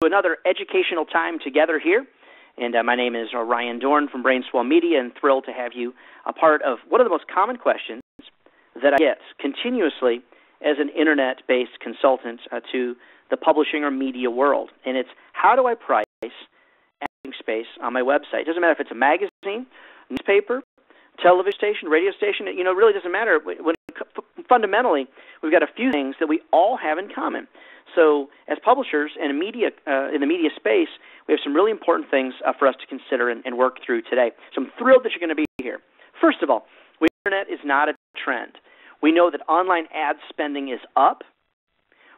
Another educational time together here, and my name is Ryan Dohrn from Brainswell Media, and thrilled to have you a part of one of the most common questions that I get continuously as an internet-based consultant to the publishing or media world, and it's how do I price advertising space on my website? It doesn't matter if it's a magazine, newspaper, television station, radio station, you know, it really doesn't matter. When fundamentally, we've got a few things that we all have in common. So as publishers and media, in the media space, we have some really important things for us to consider and work through today. So I'm thrilled that you're going to be here. First of all, the internet is not a trend. We know that online ad spending is up.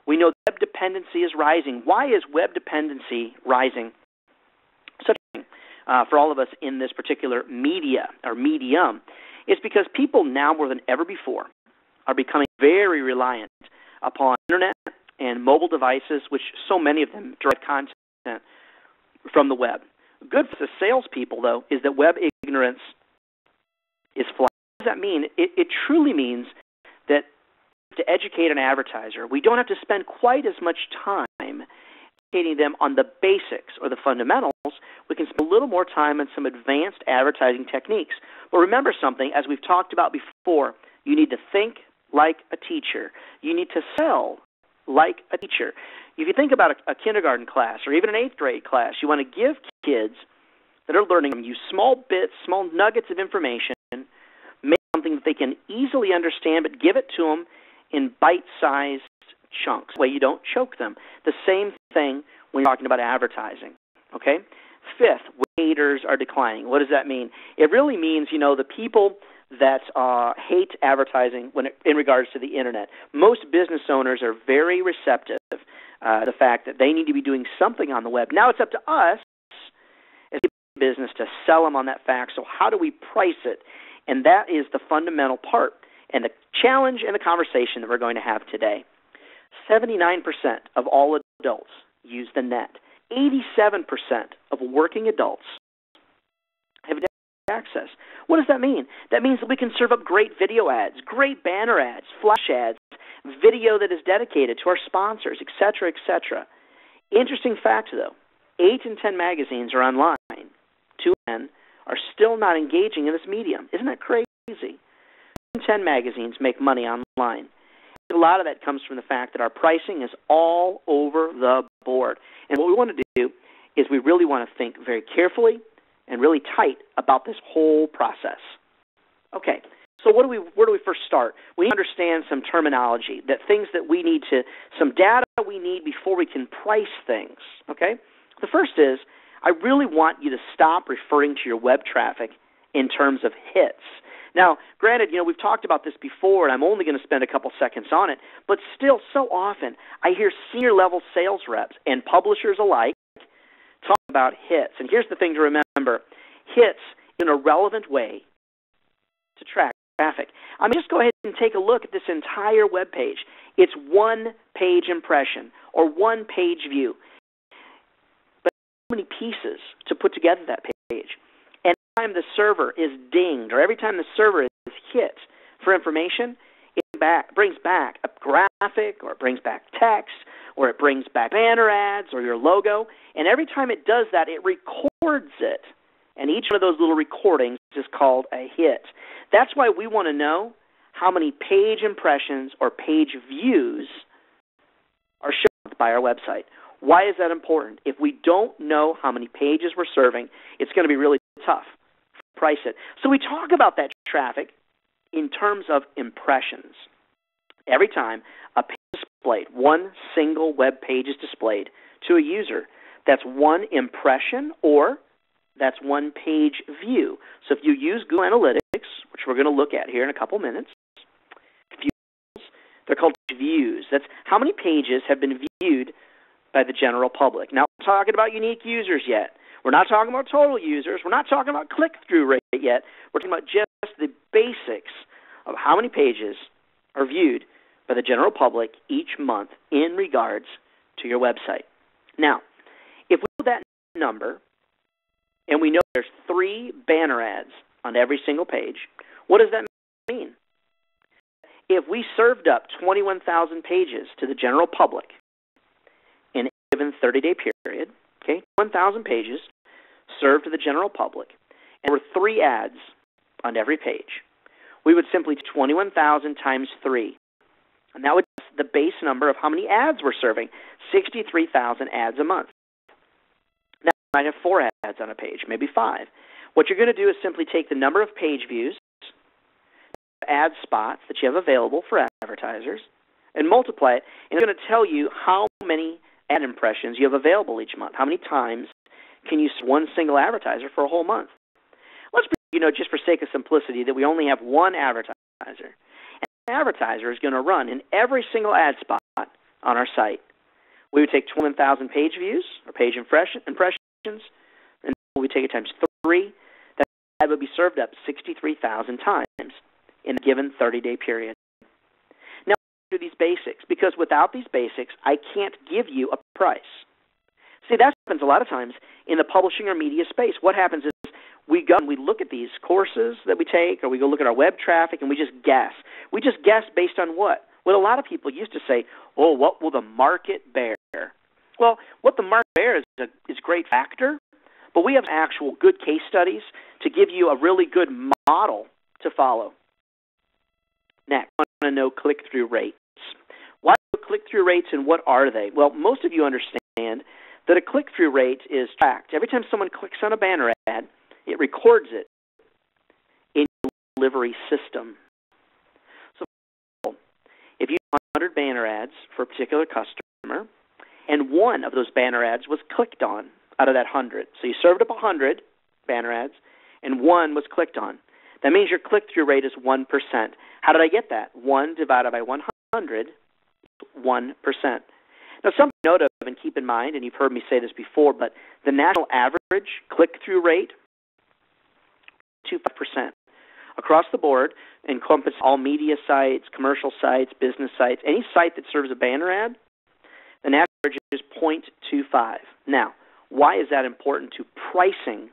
We know web dependency is rising. Why is web dependency rising? Such a thing for all of us in this particular media or medium is because people now more than ever before are becoming very reliant upon the internet and mobile devices, which so many of them derive content from the web. Good for the salespeople, though, is that web ignorance is flying. What does that mean? It truly means that to educate an advertiser, we don't have to spend quite as much time educating them on the basics or the fundamentals. We can spend a little more time on some advanced advertising techniques. But remember something, as we've talked about before, you need to think like a teacher. You need to sell like a teacher. If you think about a kindergarten class or even an 8th grade class, you want to give kids that are learning from you small bits, small nuggets of information, make something that they can easily understand, but give it to them in bite-sized chunks. That way you don't choke them. The same thing when you're talking about advertising. Okay? Fifth, haters are declining. What does that mean? It really means, you know, the people that hate advertising in regards to the internet. Most business owners are very receptive to the fact that they need to be doing something on the web. Now it's up to us as a business to sell them on that fact, so how do we price it? And that is the fundamental part and the challenge and the conversation that we're going to have today. 79% of all adults use the net. 87% of working adults have access. What does that mean? That means that we can serve up great video ads, great banner ads, flash ads, video that is dedicated to our sponsors, etc., etc. Interesting fact, though, 8 in 10 magazines are online. 2 in 10 are still not engaging in this medium. Isn't that crazy? 2 in 10 magazines make money online. A lot of that comes from the fact that our pricing is all over the board. And what we want to do is we really want to think very carefully and really tight about this whole process. Okay, so where do we first start? We need to understand some terminology, that things that we need to, some data we need before we can price things, okay? The first is, I really want you to stop referring to your web traffic in terms of hits. Now, granted, you know, we've talked about this before, and I'm only going to spend a couple seconds on it, but still, so often, I hear senior-level sales reps and publishers alike talk about hits. And here's the thing to remember. Hits in a relevant way to track traffic. I mean, just go ahead and take a look at this entire web page. It's one-page impression or one-page view. But so many pieces to put together that page. And every time the server is dinged or every time the server is hit for information, it brings back a graphic or it brings back text or it brings back banner ads or your logo. And every time it does that, it records it. And each one of those little recordings is called a hit. That's why we want to know how many page impressions or page views are shown by our website. Why is that important? If we don't know how many pages we're serving, it's going to be really tough to price it. So we talk about that traffic in terms of impressions. Every time a page is displayed, one single web page is displayed to a user, that's one impression or that's one page view. So if you use Google Analytics, which we're going to look at here in a couple minutes, they're called views. That's how many pages have been viewed by the general public. Now, we're not talking about unique users yet. We're not talking about total users. We're not talking about click-through rate yet. We're talking about just the basics of how many pages are viewed by the general public each month in regards to your website. Now, if we know that number, and we know there's 3 banner ads on every single page, what does that mean? If we served up 21,000 pages to the general public in a given 30-day period, okay, 1,000 pages served to the general public, and there were 3 ads on every page, we would simply 21,000 times 3, and that would be the base number of how many ads we're serving, 63,000 ads a month. Now, you might have 4 ads on a page, maybe 5. What you're going to do is simply take the number of page views, ad spots that you have available for advertisers, and multiply it, and it's going to tell you how many ad impressions you have available each month. How many times can you serve one single advertiser for a whole month? Let's pretend, just for sake of simplicity, that we only have one advertiser. And that advertiser is going to run in every single ad spot on our site. We would take 21,000 page views or page impressions, and we take it times 3. That ad would be served up 63,000 times in a given 30-day period. Now, do these basics, because without these basics, I can't give you a price. See, that happens a lot of times in the publishing or media space. What happens is we go and we look at these courses that we take, or we go look at our web traffic, and we just guess. We just guess based on what? Well, a lot of people used to say, oh, what will the market bear? Well, what the market bears is a great factor, but we have actual good case studies to give you a really good model to follow. Next, I want to know click-through rates. Why click-through rates, and what are they? Well, most of you understand that a click-through rate is tracked. Every time someone clicks on a banner ad, it records it in your delivery system. So, for example, if you have 100 banner ads for a particular customer, and one of those banner ads was clicked on out of that 100, so you served up 100 banner ads, and one was clicked on. That means your click-through rate is 1%. How did I get that? 1 divided by 100 is 1%. Now, something to note of and keep in mind, and you've heard me say this before, but the national average click-through rate is 2% across the board, encompass all media sites, commercial sites, business sites, any site that serves a banner ad, the national average is 0.25. Now, why is that important to pricing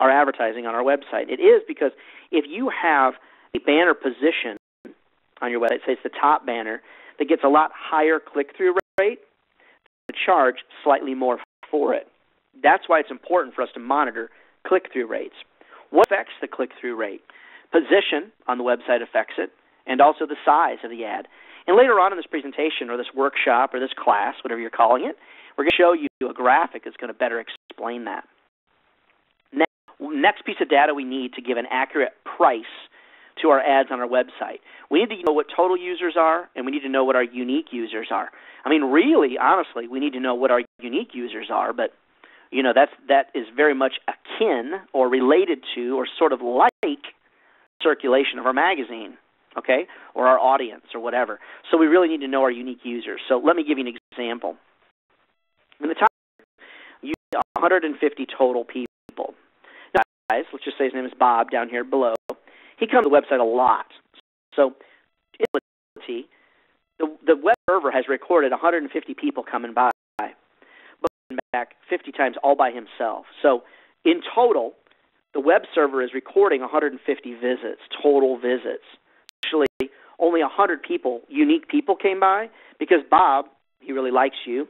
our advertising on our website? It is because if you have a banner position on your website, say it's the top banner, that gets a lot higher click-through rate, you charge slightly more for it. That's why it's important for us to monitor click-through rates. What affects the click-through rate? Position on the website affects it, and also the size of the ad. And later on in this presentation or this workshop or this class, whatever you're calling it, we're going to show you a graphic that's going to better explain that. Next piece of data we need to give an accurate price to our ads on our website. We need to know what total users are, and we need to know what our unique users are. I mean, really, honestly, we need to know what our unique users are, but, that is very much akin or related to or sort of like circulation of our magazine, okay, or our audience or whatever. So we really need to know our unique users. So let me give you an example. In the top, you have 150 total people. Let's just say his name is Bob down here below. He comes to the website a lot. So, in reality, the web server has recorded 150 people coming by, but back 50 times all by himself. So, in total, the web server is recording 150 visits, total visits. Actually, only 100 people, unique people, came by because Bob, he really likes you.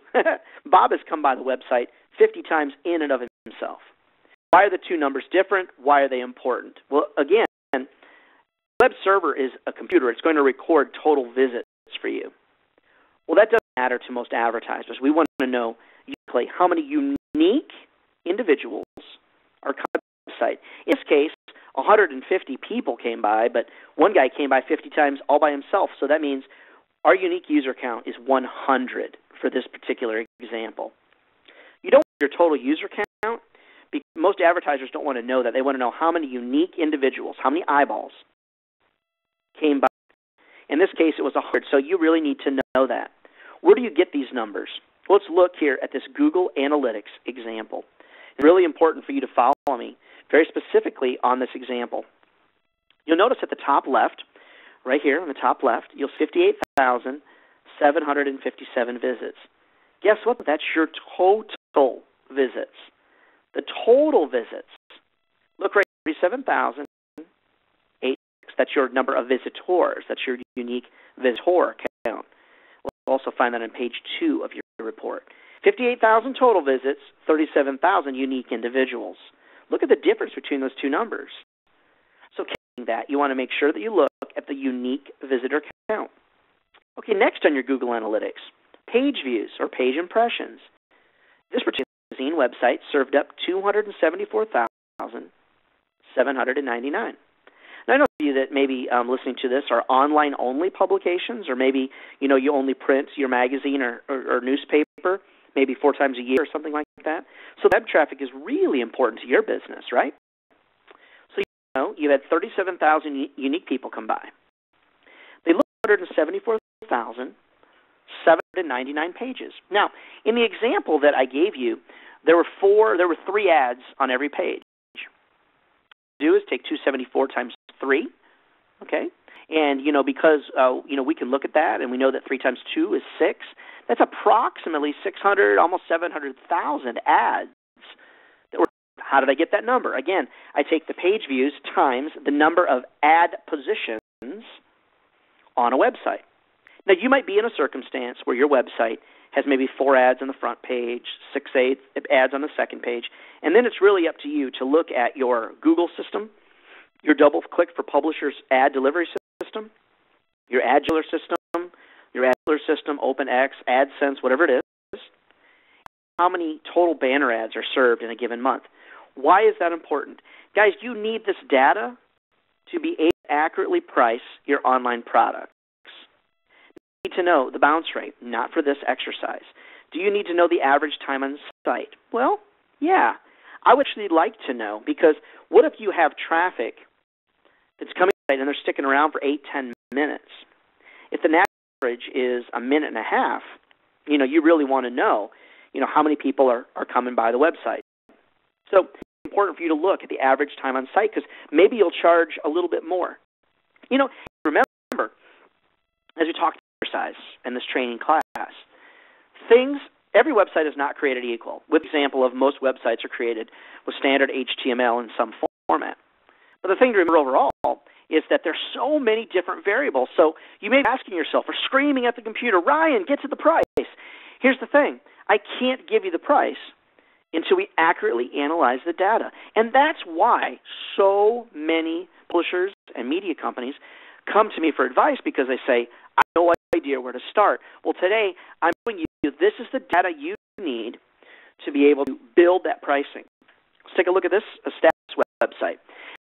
Bob has come by the website 50 times in and of himself. Why are the two numbers different? Why are they important? Well, again, the web server is a computer. It's going to record total visits for you. Well, that doesn't matter to most advertisers. We want to know uniquely how many unique individuals are coming to the website. In this case, 150 people came by, but one guy came by 50 times all by himself. So that means our unique user count is 100 for this particular example. You don't want your total user count. Most advertisers don't want to know that. They want to know how many unique individuals, how many eyeballs came by. In this case, it was 100, so you really need to know that. Where do you get these numbers? Let's look here at this Google Analytics example. It's really important for you to follow me very specifically on this example. You'll notice at the top left, right here on the top left, you'll see 58,757 visits. Guess what? That's your total visits. The total visits, look right here, 37,086. That's your number of visitors. That's your unique visitor count. We'll also find that on page 2 of your report. 58,000 total visits, 37,000 unique individuals. Look at the difference between those two numbers. So counting that, you want to make sure that you look at the unique visitor count. Okay, next on your Google Analytics, page views or page impressions. This particular magazine website served up 274,799. Now, I know of you that maybe listening to this are online-only publications, or maybe you only print your magazine or newspaper maybe 4 times a year or something like that. So web traffic is really important to your business, right? So you had 37,000 unique people come by. They looked at 174,799 pages. Now, in the example that I gave you, there were 3 ads on every page. What you do is take 274 times 3, okay? And, because, we can look at that, and we know that 3 times 2 is 6. That's approximately 600, almost 700,000 ads. How did I get that number? Again, I take the page views times the number of ad positions on a website. Now, you might be in a circumstance where your website has maybe 4 ads on the front page, 6 ads on the second page, and then it's really up to you to look at your Google system, your double-click for publishers ad delivery system, your ad dealer system, OpenX, AdSense, whatever it is, how many total banner ads are served in a given month. Why is that important? Guys, you need this data to be able to accurately price your online products. You need to know the bounce rate, not for this exercise. Do you need to know the average time on site? Well, yeah. I would actually like to know, because what if you have traffic that's coming right and they're sticking around for 8-10 minutes? If the average is a minute and a half, you really want to know, how many people are coming by the website. So it's important for you to look at the average time on site, because maybe you'll charge a little bit more. Remember, as we talked about exercise in this training class, every website is not created equal, with the example of most websites are created with standard HTML in some format. But the thing to remember overall is that there's so many different variables. So you may be asking yourself or screaming at the computer, Ryan, get to the price. Here's the thing. I can't give you the price until we accurately analyze the data. And that's why so many publishers and media companies come to me for advice, because they say, I have no idea where to start. Well, today I'm showing you this is the data you need to be able to build that pricing. Let's take a look at this stats website.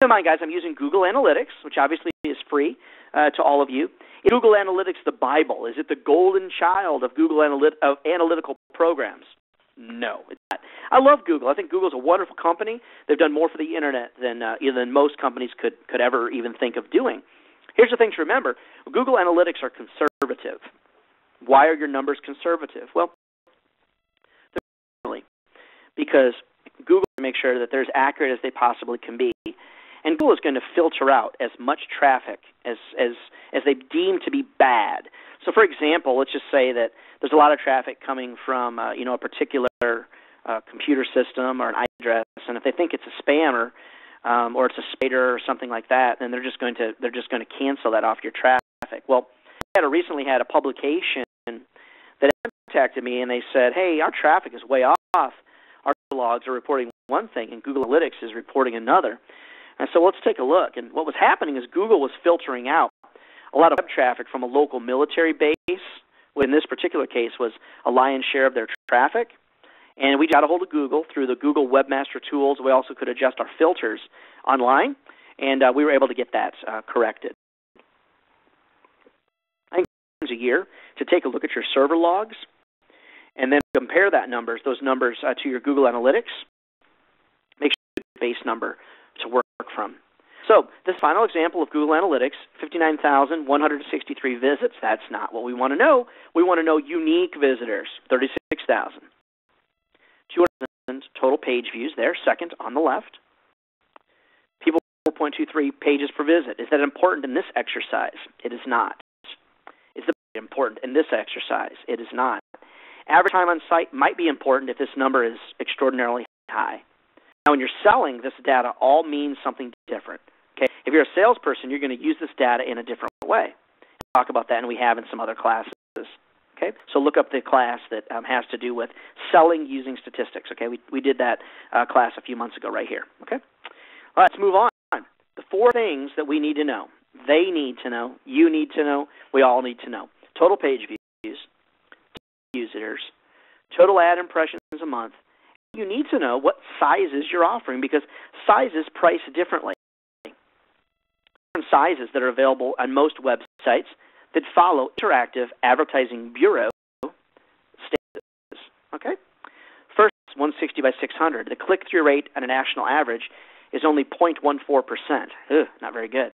Never mind, guys, I'm using Google Analytics, which obviously is free to all of you. Is Google Analytics the Bible? Is it the golden child of Google analytical programs? No, it's not. I love Google. I think Google's a wonderful company. They've done more for the internet than most companies could ever even think of doing. Here's the thing to remember. Google Analytics are conservative. Why are your numbers conservative? Well, because Google makes sure that they're as accurate as they possibly can be. And Google is going to filter out as much traffic as they deem to be bad. So, for example, let's just say that there's a lot of traffic coming from a particular computer system or an IP address, and if they think it's a spammer, or it's a spider or something like that, then they're just going to cancel that off your traffic. Well, I recently had a publication that contacted me, and they said, "Hey, our traffic is way off. Our blogs are reporting one thing, and Google Analytics is reporting another." And so let's take a look. And what was happening is Google was filtering out a lot of web traffic from a local military base. In this particular case, was a lion's share of their traffic. And we got a hold of Google through the Google Webmaster Tools. We also could adjust our filters online, and we were able to get that corrected. I encourage you a year to take a look at your server logs and then compare those numbers to your Google Analytics. Make sure you have a base number to work from. So this final example of Google Analytics, 59,163 visits. That's not what we want to know. We want to know unique visitors, 36,000. 200,000 total page views there, second on the left. People 4.23 pages per visit. Is that important in this exercise? It is not. Is it important in this exercise? It is not. Average time on site might be important if this number is extraordinarily high. Now, when you're selling, this data all means something different. Okay? If you're a salesperson, you're going to use this data in a different way. We'll talk about that, and we have in some other classes. Okay, so look up the class that has to do with selling using statistics. Okay, we did that class a few months ago right here. Okay, all right, let's move on. The four things that we need to know, they need to know, you need to know, we all need to know. Total page views, total visitors, total ad impressions a month. You need to know what sizes you're offering because sizes price differently. Different sizes that are available on most websites that follow Interactive Advertising Bureau standards. Okay? First, 160 by 600. The click-through rate on a national average is only 0.14%. Ugh, not very good.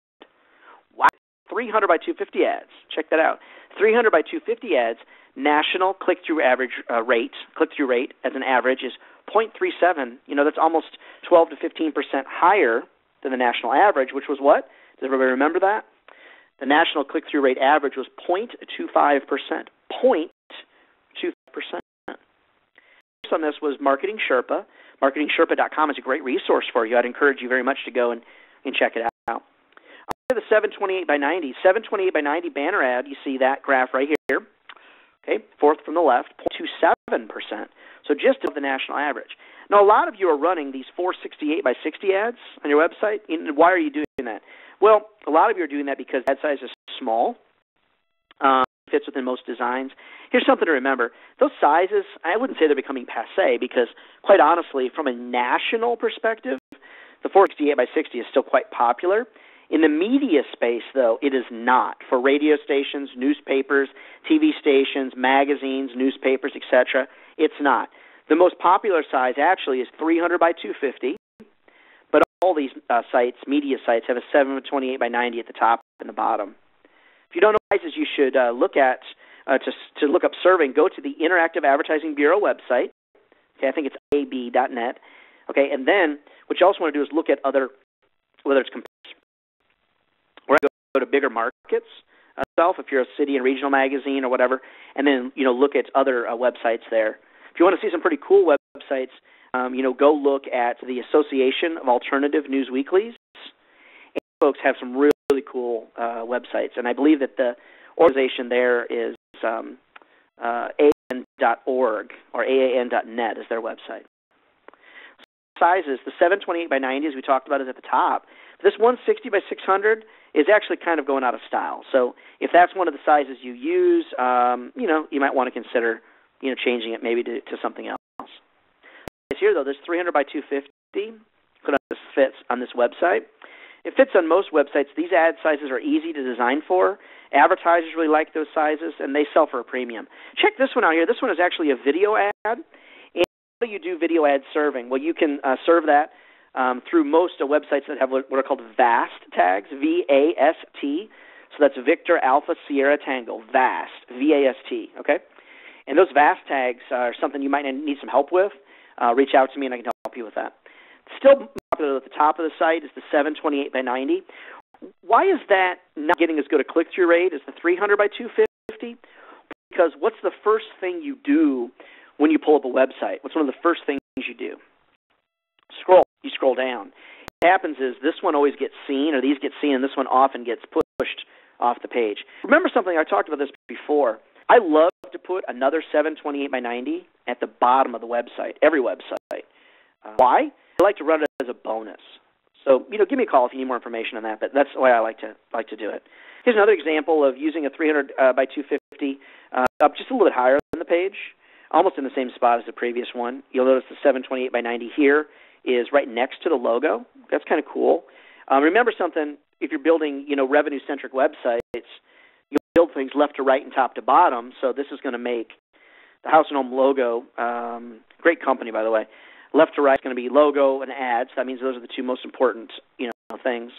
Wow. 300 by 250 ads. Check that out. 300 by 250 ads, national click-through average click-through rate as an average is 0.37. You know, that's almost 12 to 15% higher than the national average, which was what? Does everybody remember that? The national click-through rate average was 0.25%. 0.25%. First on this was MarketingSherpa. MarketingSherpa.com is a great resource for you. I'd encourage you very much to go and check it out. The 728 by 90. 728 by 90 banner ad, you see that graph right here. Okay, fourth from the left, 0.27%. So just above the national average. Now, a lot of you are running these 468 by 60 ads on your website. And why are you doing that? Well, a lot of you are doing that because ad size is small, fits within most designs. Here's something to remember. Those sizes, I wouldn't say they're becoming passé because, quite honestly, from a national perspective, the 468 by 60 is still quite popular. In the media space, though, it is not. For radio stations, newspapers, TV stations, magazines, newspapers, etc., it's not. The most popular size actually is 300 by 250. All these sites, media sites, have a 728 by 90 at the top and the bottom. If you don't know sizes, you should look at to look up serving. Go to the Interactive Advertising Bureau website. Okay, I think it's ab.net. Okay, and then what you also want to do is look at other, whether it's competitors. We're going to go to bigger markets itself, if you're a city and regional magazine or whatever, and then look at other websites there. If you want to see some pretty cool websites. Go look at the Association of Alternative News Weeklies. And folks have some really, really cool websites, and I believe that the organization there is aan.org or aan.net is their website. So sizes, the 728 by 90, as we talked about, is at the top. This 160 by 600 is actually kind of going out of style. So if that's one of the sizes you use, you might want to consider changing it maybe to something else. Here, though, there's 300 by 250. Click on this fits on this website. It fits on most websites. These ad sizes are easy to design for. Advertisers really like those sizes, and they sell for a premium. Check this one out here. This one is actually a video ad. And how do you do video ad serving? Well, you can serve that through most websites that have what are called VAST tags, V-A-S-T. So that's Victor Alpha Sierra Tango, VAST, V-A-S-T, okay? And those VAST tags are something you might need some help with. Reach out to me, and I can help you with that. Still popular at the top of the site is the 728 by 90. Why is that not getting as good a click-through rate as the 300 by 250? Because what's the first thing you do when you pull up a website? What's one of the first things you do? Scroll. You scroll down. What happens is this one always gets seen, or these get seen, and this one often gets pushed off the page. Remember something, I talked about this before. I love to put another 728 by 90 at the bottom of the website, every website. Why? I like to run it as a bonus. So, give me a call if you need more information on that, but that's the way I like to do it. Here's another example of using a 300 by 250 up just a little bit higher than the page, almost in the same spot as the previous one. You'll notice the 728 by 90 here is right next to the logo. That's kind of cool. Remember something, if you're building, revenue-centric websites, build things left to right and top to bottom, so this is going to make the House & Home logo, great company, by the way. Left to right is going to be logo and ads. That means those are the two most important, things.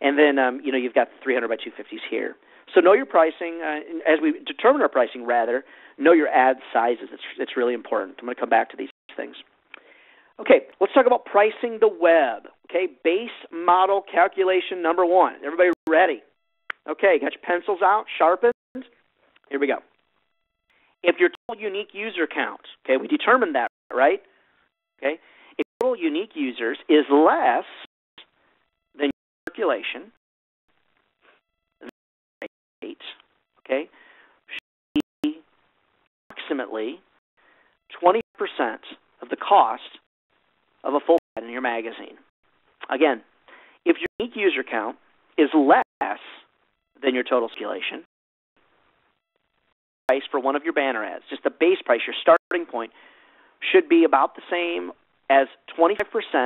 And then, you've got the 300 by 250s here. So know your pricing. As we determine our pricing, rather, know your ad sizes. It's really important. I'm going to come back to these things. Okay, let's talk about pricing the web. Okay, base model calculation number one. Everybody ready? Okay, got your pencils out, sharpened. Here we go. If your total unique user count, okay, we determined that, right? Okay, if total unique users is less than your circulation, okay, should be approximately 20% of the cost of a full ad in your magazine. Again, if your unique user count is less than your total circulation, price for one of your banner ads, just the base price, your starting point, should be about the same as 25%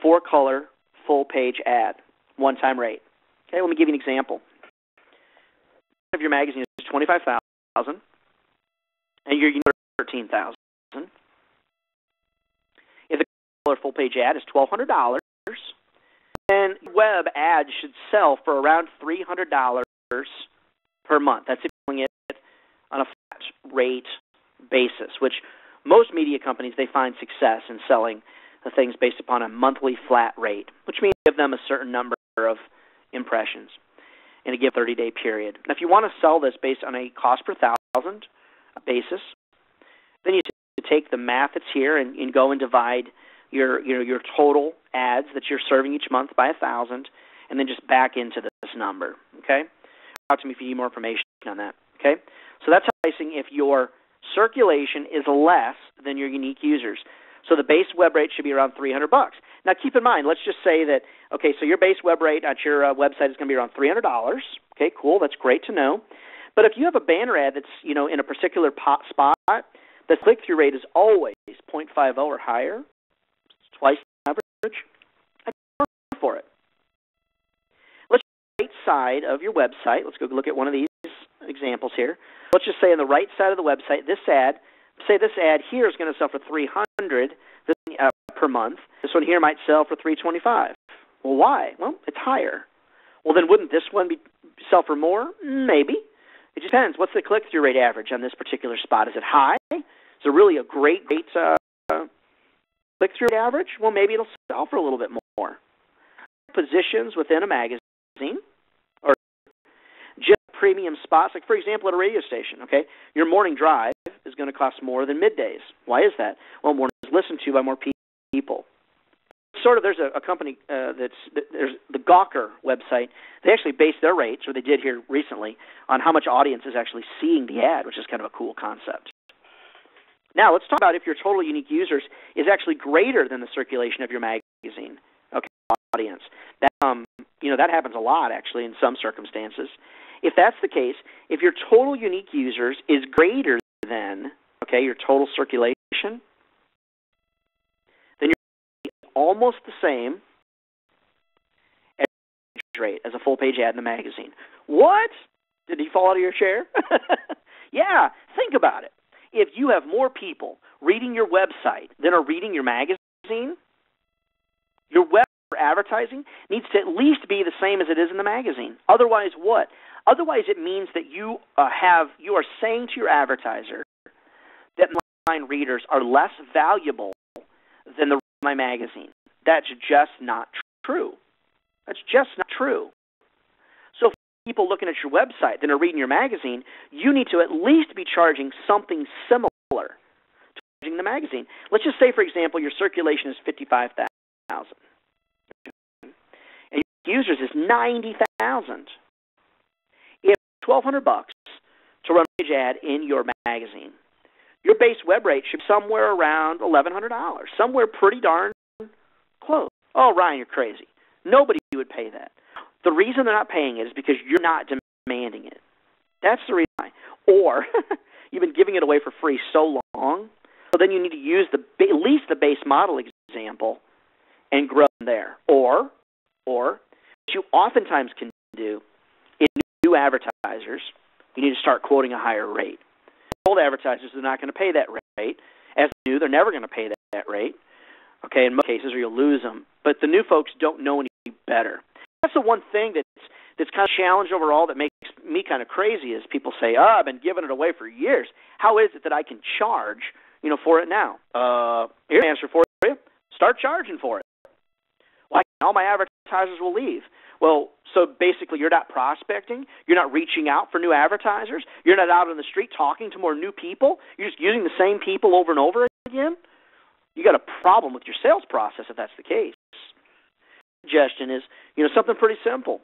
four-color full-page ad, one-time rate. Okay, let me give you an example. If your magazine is 25,000 and your unique 13,000, if the color full page ad is $1,200, then web ads should sell for around $300 per month. That's if you're doing it on a flat rate basis, which most media companies, they find success in selling the things based upon a monthly flat rate, which means give them a certain number of impressions in a given 30-day period. Now, if you want to sell this based on a cost per thousand basis, then you take the math that's here and go and divide your total ads that you're serving each month by 1,000, and then just back into this number. Okay, talk to me if you need more information on that. Okay, so that's pricing if your circulation is less than your unique users. So the base web rate should be around $300. Now keep in mind, let's just say that, okay, so your base web rate at your website is going to be around $300. Okay, cool, that's great to know. But if you have a banner ad that's, you know, in a particular spot, the click-through rate is always 0.50 or higher, twice the average, I'd go for it. Let's just say on the right side of your website, let's go look at one of these examples here. Let's just say on the right side of the website, this ad, say this ad here is going to sell for $300 per month. This one here might sell for $325. Well, why? Well, it's higher. Well, then wouldn't this one sell for more? Maybe. It just depends. What's the click-through rate average on this particular spot? Is it high? Is it really a great click-through rate average? Well, maybe it'll sell for a little bit more. Positions within a magazine or just premium spots, like, for example, at a radio station, okay? Your morning drive is going to cost more than middays. Why is that? Well, morning is listened to by more people. Sort of, there's a company there's the Gawker website. They actually base their rates, or they did here recently, on how much audience is actually seeing the ad, which is kind of a cool concept. Now, let's talk about if your total unique users is actually greater than the circulation of your magazine, okay, audience. That, that happens a lot, actually, in some circumstances. If that's the case, if your total unique users is greater than, okay, your total circulation, then you're almost the same rate as a full-page ad in the magazine. What? Did he fall out of your chair? Yeah, think about it. If you have more people reading your website than are reading your magazine, your web advertising needs to at least be the same as it is in the magazine. Otherwise, what? Otherwise, it means that you are saying to your advertiser that my online readers are less valuable than the my magazine. That's just not true. That's just not true. So if people looking at your website than are reading your magazine, you need to at least be charging something similar to charging the magazine. Let's just say, for example, your circulation is 55,000 and your users is 90,000. $1,200 to run a page ad in your magazine. Your base web rate should be somewhere around $1,100, somewhere pretty darn close. Oh, Ryan, you're crazy. Nobody would pay that. The reason they're not paying it is because you're not demanding it. That's the reason why. Or you've been giving it away for free so long, so then you need to use at least the base model example and grow from there. Or what you oftentimes can do is new advertisers, you need to start quoting a higher rate. Old advertisers, they're not going to pay that rate. As new, they're never going to pay that rate. Okay, in most cases, or you'll lose them. But the new folks don't know any better. That's the one thing that's kind of a challenge overall that makes me kind of crazy is people say, oh, I've been giving it away for years. How is it that I can charge, for it now? Here's an answer for you. Start charging for it. Why? All my advertisers will leave. Well, so basically you're not prospecting, you're not reaching out for new advertisers, you're not out on the street talking to more new people, you're just using the same people over and over again. You got a problem with your sales process if that's the case. The suggestion is, something pretty simple.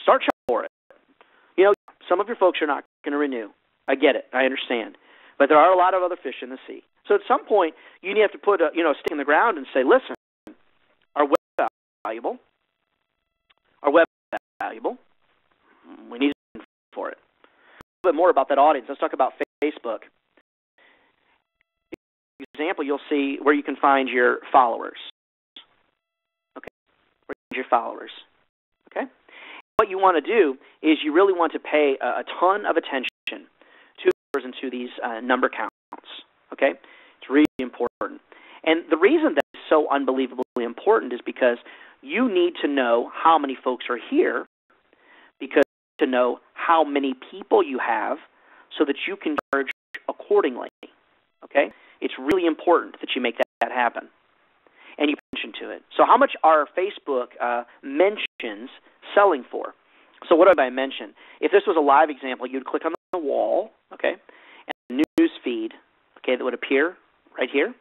Start charging for it. Some of your folks are not going to renew. I get it. I understand. But there are a lot of other fish in the sea. So at some point, you have to put a, a stick in the ground and say, listen, our web is valuable. Our web is valuable. We need to for it. A little bit more about that audience. Let's talk about Facebook. For example, you'll see where you can find your followers. Okay, where you find your followers. Okay. What you want to do is you really want to pay a ton of attention to these number counts. Okay, it's really important. And the reason that is so unbelievably important is because you need to know how many folks are here, because you need to know how many people you have, so that you can charge accordingly. Okay. It's really important that you make that happen, and you pay attention to it. So how much are Facebook mentions selling for? So what do I mean by mention? If this was a live example, you'd click on the wall, okay, and news feed, okay, that would appear right here,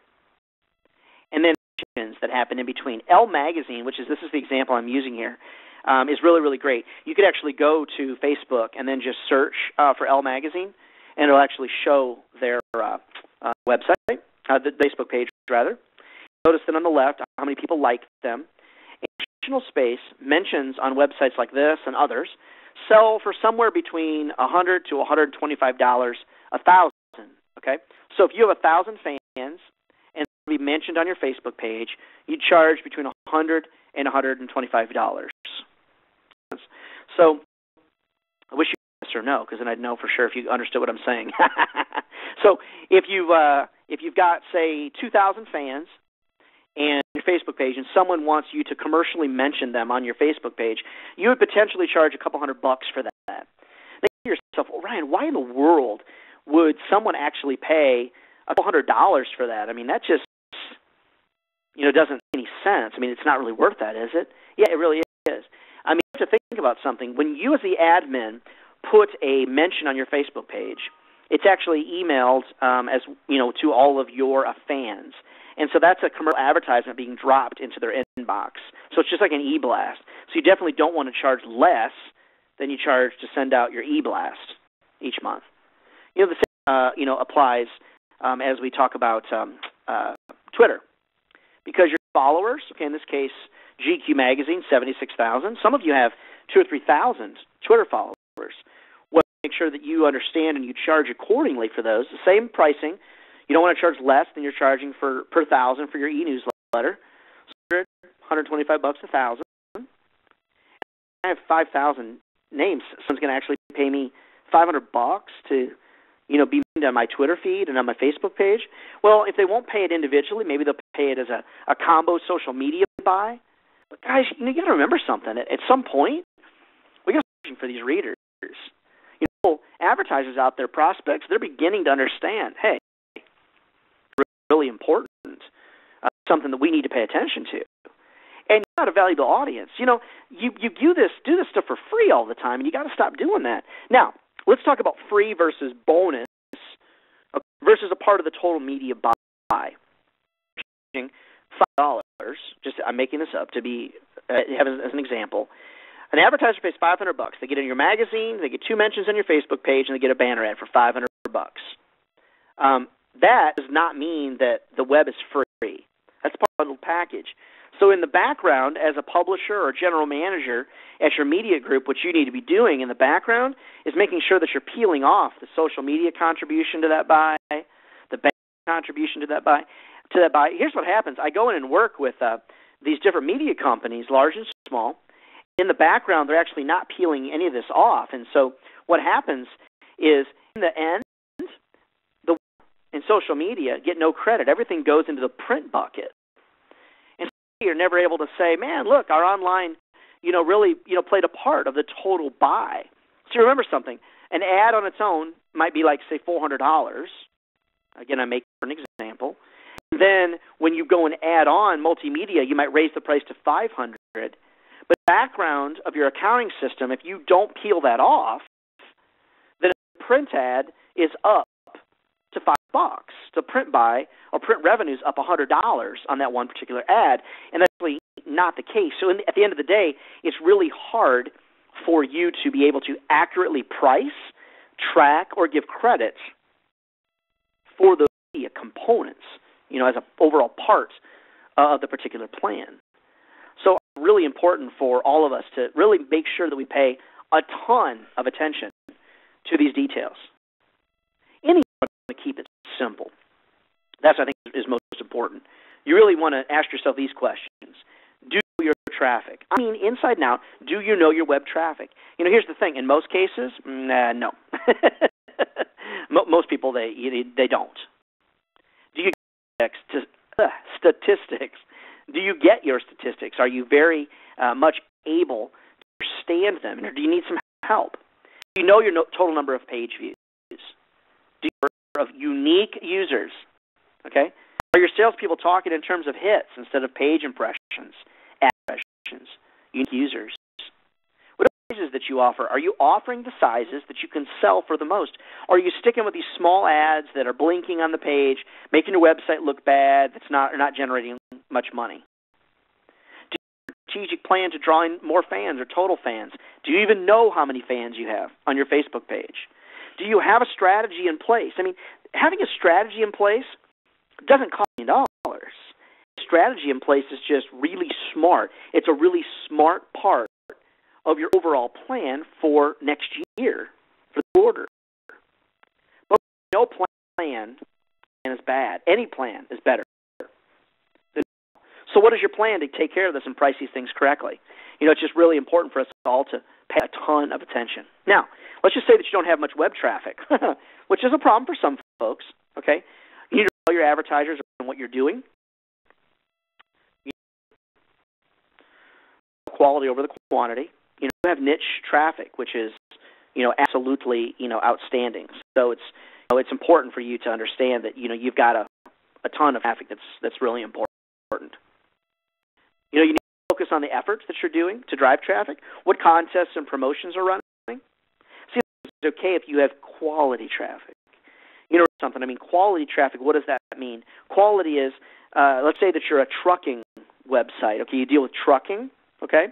and then mentions that happen in between. Elle Magazine, which is the example I'm using here, is really, really great. You could actually go to Facebook and then just search for Elle Magazine, and it'll actually show their website, the Facebook page, rather. Notice that on the left, how many people like them. Additional space mentions on websites like this and others sell for somewhere between $100 to $125 a thousand. Okay, so if you have 1,000 fans and they'll be mentioned on your Facebook page, you charge between $100 and $125. So I wish you or no, because then I'd know for sure if you understood what I'm saying. So if you've got, say, 2,000 fans and your Facebook page, and someone wants you to commercially mention them on your Facebook page, you would potentially charge a couple $100 for that. Now you think to yourself, well, Ryan, why in the world would someone actually pay a couple $100 for that? I mean, that just doesn't make any sense. I mean, it's not really worth that, is it? Yeah, it really is. I mean, you have to think about something. When you as the admin put a mention on your Facebook page, it's actually emailed as to all of your fans, and so that's a commercial advertisement being dropped into their inbox. So it's just like an e-blast. So you definitely don't want to charge less than you charge to send out your e-blast each month. The same applies as we talk about Twitter, because your followers, okay, in this case GQ magazine, 76,000. Some of you have 2,000 or 3,000 Twitter followers. Well, make sure that you understand and you charge accordingly for those. The same pricing. You don't want to charge less than you're charging for per thousand for your e-newsletter. So $125 a thousand. And I have 5,000 names. Someone's going to actually pay me $500 to, be mentioned on my Twitter feed and on my Facebook page. Well, if they won't pay it individually, maybe they'll pay it as a combo social media buy. But guys, you got to remember something. At some point, we got to be searching for these readers. Advertisers out there, prospects, they're beginning to understand, hey, really important, something that we need to pay attention to. And you've got a valuable audience. You do this stuff for free all the time, and you got to stop doing that. Now, let's talk about free versus bonus versus a part of the total media buy. $5, just I'm making this up to be as an example. An advertiser pays $500. They get in your magazine, they get 2 mentions on your Facebook page, and they get a banner ad for $500. That does not mean that the web is free. That's part of the package. So in the background, as a publisher or general manager at your media group, what you need to be doing in the background is making sure that you're peeling off the social media contribution to that buy, the banner contribution to that buy. Here's what happens. I go in and work with these different media companies, large and small. In the background, they're actually not peeling any of this off. And so what happens is, in the end, the web and social media get no credit. Everything goes into the print bucket. And so you're never able to say, man, look, our online, really, played a part of the total buy. So remember something. An ad on its own might be like, say, $400. Again, I make for an example. And then when you go and add on multimedia, you might raise the price to $500. But the background of your accounting system, if you don't peel that off, then a print ad is up to $5. The print buy or print revenue is up $100 on that one particular ad, and that's really not the case. So at the end of the day, it's really hard for you to be able to accurately price, track or give credits for those media components, you know, as an overall part of the particular plan. So really important for all of us to really make sure that we pay a ton of attention to these details. Anyone want to keep it simple. That's, I think, is most important. You really want to ask yourself these questions. Do your traffic? I mean, inside and out, do you know your web traffic? You know, here's the thing. In most cases, no. Most people, they don't. Do you get statistics? Do you get your statistics? Are you very much able to understand them, or do you need some help? Do you know your total number of page views? Do you know the number of unique users? Okay? Are your salespeople talking in terms of hits instead of page impressions, ad impressions, unique users? What are the sizes that you offer? Are you offering the sizes that you can sell for the most? Are you sticking with these small ads that are blinking on the page, making your website look bad, that's not generating much money? Do you have a strategic plan to draw in more fans or total fans? Do you even know how many fans you have on your Facebook page? Do you have a strategy in place? I mean, having a strategy in place doesn't cost $1 million. Strategy in place is just really smart. It's a really smart part of your overall plan for next year, for the quarter. But no plan is bad. Any plan is better. So what is your plan to take care of this and price these things correctly? You know, it's just really important for us all to pay a ton of attention. Now, let's just say that you don't have much web traffic, which is a problem for some folks, okay? You need to know your advertisers and what you're doing. You know, quality over the quantity. You know, you have niche traffic, which is, you know, absolutely, you know, outstanding. So it's, you know, it's important for you to understand that, you know, you've got a ton of traffic that's really important. You know, you need to focus on the efforts that you're doing to drive traffic, what contests and promotions are running. See, it's okay if you have quality traffic. You know something, I mean, quality traffic, what does that mean? Quality is, let's say that you're a trucking website, okay, you deal with trucking, okay,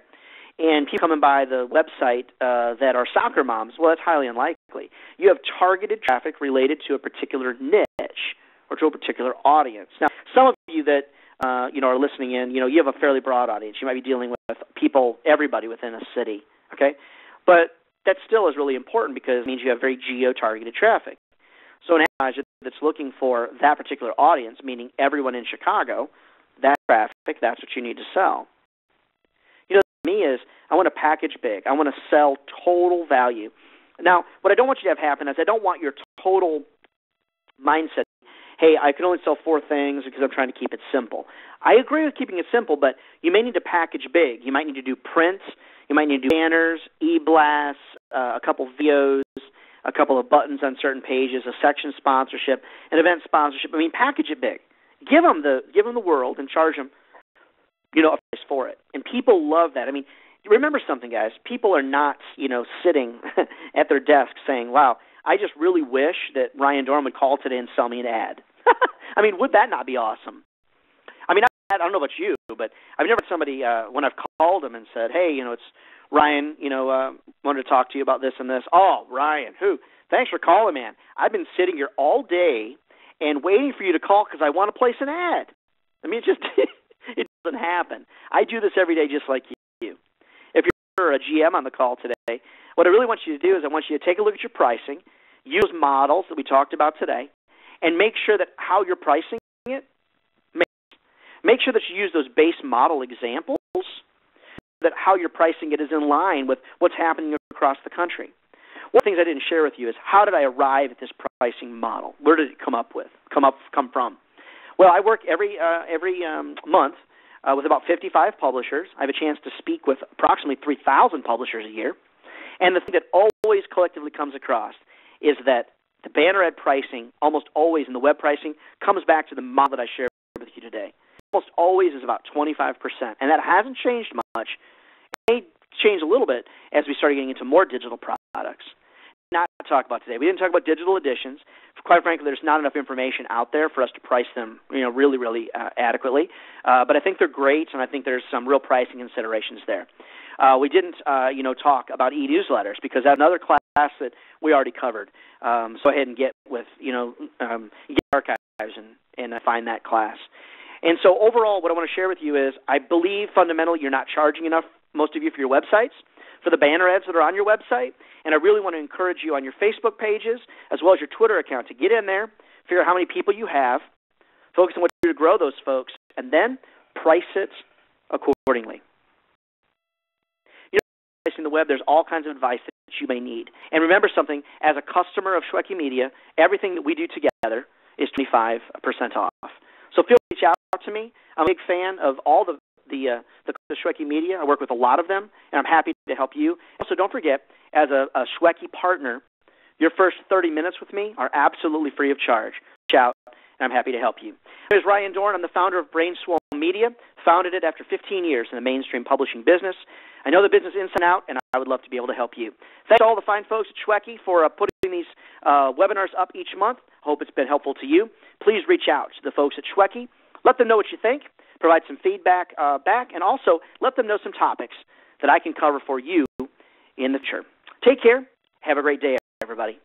and people coming by the website that are soccer moms, well, that's highly unlikely. You have targeted traffic related to a particular niche or to a particular audience. Now, some of you that you know, are listening in, you know, you have a fairly broad audience. You might be dealing with people, everybody within a city, okay? But that still is really important because it means you have very geo-targeted traffic. So an advertiser that's looking for that particular audience, meaning everyone in Chicago, that traffic, that's what you need to sell. You know, for me is I want to package big. I want to sell total value. Now, what I don't want you to have happen is I don't want your total mindset, hey, I can only sell four things because I'm trying to keep it simple. I agree with keeping it simple, but you may need to package big. You might need to do prints. You might need to do banners, e-blasts, a couple videos, a couple of buttons on certain pages, a section sponsorship, an event sponsorship. I mean, package it big. Give them the world and charge them, you know, a price for it. And people love that. I mean, remember something, guys. People are not, you know, sitting at their desk saying, wow, I just really wish that Ryan Dohrn would call today and sell me an ad. I mean, would that not be awesome? I mean, I don't know about you, but I've never had somebody, when I've called them and said, hey, you know, it's Ryan, you know, wanted to talk to you about this and this. Oh, Ryan, who? Thanks for calling, man. I've been sitting here all day and waiting for you to call because I want to place an ad. I mean, it just it doesn't happen. I do this every day just like you. If you're a GM on the call today, what I really want you to do is I want you to take a look at your pricing, use models that we talked about today, and make sure that how you're pricing it, make sure that you use those base model examples, so that how you're pricing it is in line with what's happening across the country. One of the things I didn't share with you is how did I arrive at this pricing model? Where did it come from? Well, I work every month with about 55 publishers. I have a chance to speak with approximately 3,000 publishers a year. And the thing that always collectively comes across is that the banner ad pricing, almost always in the web pricing, comes back to the model that I shared with you today. Almost always is about 25%, and that hasn't changed much. It may change a little bit as we start getting into more digital products. Not to talk about today. We didn't talk about digital editions. Quite frankly, there's not enough information out there for us to price them, you know, really, really adequately. But I think they're great, and I think there's some real pricing considerations there. We didn't, you know, talk about e-newsletters because that's another class class that we already covered. So go ahead and get with, get archives and find that class. And so overall, what I want to share with you is I believe fundamentally you're not charging enough, most of you, for your websites, for the banner ads that are on your website. And I really want to encourage you on your Facebook pages as well as your Twitter account to get in there, figure out how many people you have, focus on what you do to grow those folks, and then price it accordingly. You know, pricing the web, there's all kinds of advice that you may need. And remember something, as a customer of Shweiki Media, everything that we do together is 25% off. So feel free to reach out to me. I'm a big fan of all the Shweiki Media. I work with a lot of them, and I'm happy to help you. Also, don't forget, as a Shweiki partner, your first 30 minutes with me are absolutely free of charge. Reach out, and I'm happy to help you. My name is Ryan Dohrn. I'm the founder of Brainswell Media. Founded it after 15 years in the mainstream publishing business. I know the business inside and out, and I would love to be able to help you. Thanks to all the fine folks at Shweiki for putting these webinars up each month. Hope it's been helpful to you. Please reach out to the folks at Shweiki. Let them know what you think. Provide some feedback back, and also let them know some topics that I can cover for you in the future. Take care. Have a great day, everybody.